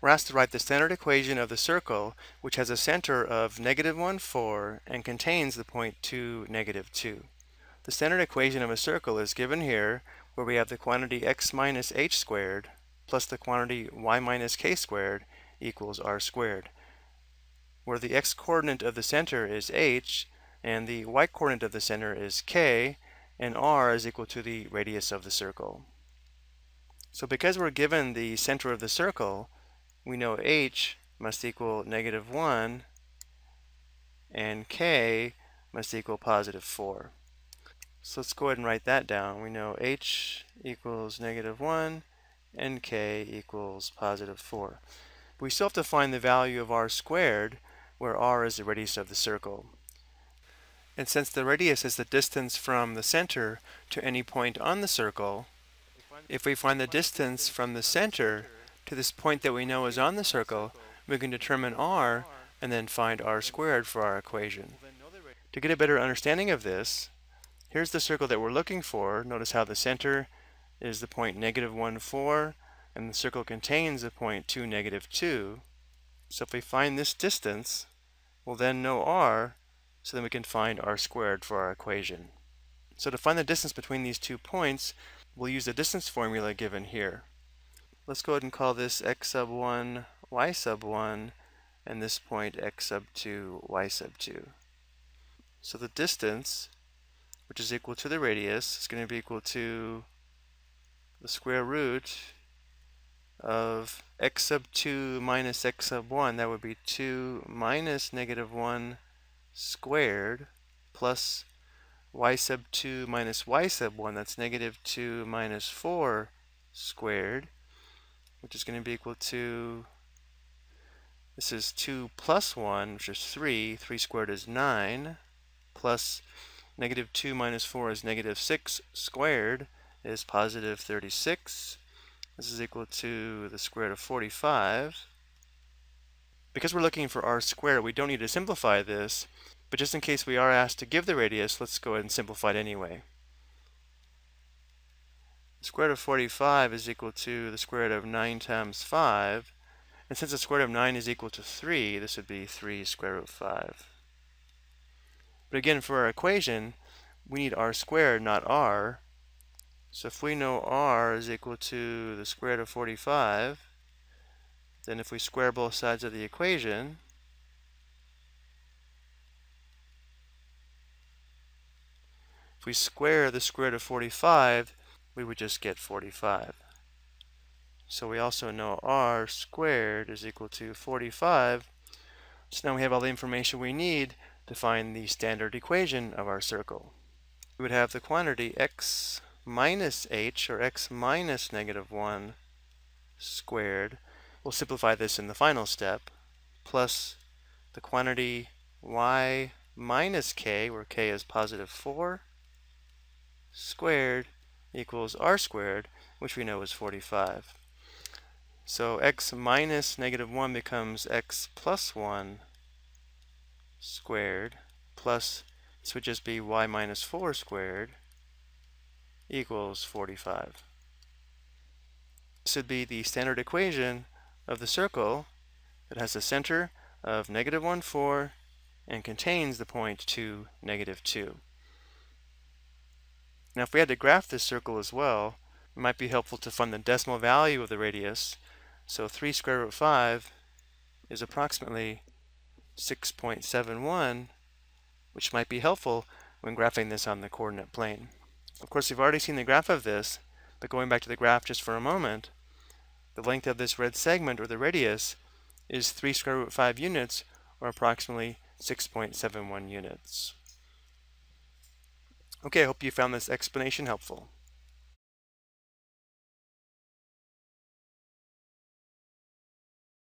We're asked to write the standard equation of the circle, which has a center of -1, 4 and contains the point 2, -2. The standard equation of a circle is given here, where we have the quantity x minus h squared plus the quantity y minus k squared equals r squared, where the x-coordinate of the center is h and the y-coordinate of the center is k, and r is equal to the radius of the circle. So because we're given the center of the circle, we know h must equal -1 and k must equal +4. So let's go ahead and write that down. We know h equals -1 and k equals +4. But we still have to find the value of r squared, where r is the radius of the circle. And since the radius is the distance from the center to any point on the circle, if we find the distance from the center to this point that we know is on the circle, we can determine r and then find r squared for our equation. To get a better understanding of this, here's the circle that we're looking for. Notice how the center is the point -1, 4, and the circle contains the point 2, -2. So if we find this distance, we'll then know r, so then we can find r squared for our equation. So to find the distance between these two points, we'll use the distance formula given here. Let's go ahead and call this x(1), y(1), and this point x(2), y(2). So the distance, which is equal to the radius, is going to be equal to the square root of x(2) minus x(1). That would be 2 minus -1 squared plus y(2) minus y(1). That's -2 minus 4 squared, which is going to be equal to, this is 2 plus 1, which is 3. 3 squared is 9, plus -2 minus 4 is -6 squared is +36. This is equal to the square root of 45. Because we're looking for r squared, we don't need to simplify this, but just in case we are asked to give the radius, let's go ahead and simplify it anyway. The square root of 45 is equal to the square root of 9 times 5, and since the square root of 9 is equal to 3, this would be 3 square root of 5. But again, for our equation, we need r squared, not r. So if we know r is equal to the square root of 45, then if we square both sides of the equation, if we square the square root of 45, we would just get 45. So we also know r squared is equal to 45. So now we have all the information we need to find the standard equation of our circle. We would have the quantity x minus h, or x minus -1 squared. We'll simplify this in the final step, plus the quantity y minus k, where k is +4 squared, equals r squared, which we know is 45. So x minus -1 becomes x +1 squared, plus this would just be y minus 4 squared equals 45. This would be the standard equation of the circle that has a center of -1, 4 and contains the point 2, -2. Now if we had to graph this circle as well, it might be helpful to find the decimal value of the radius. So 3 square root 5 is approximately 6.71, which might be helpful when graphing this on the coordinate plane. Of course, we've already seen the graph of this, but going back to the graph just for a moment, the length of this red segment, or the radius, is 3 square root 5 units, or approximately 6.71 units. Okay, I hope you found this explanation helpful.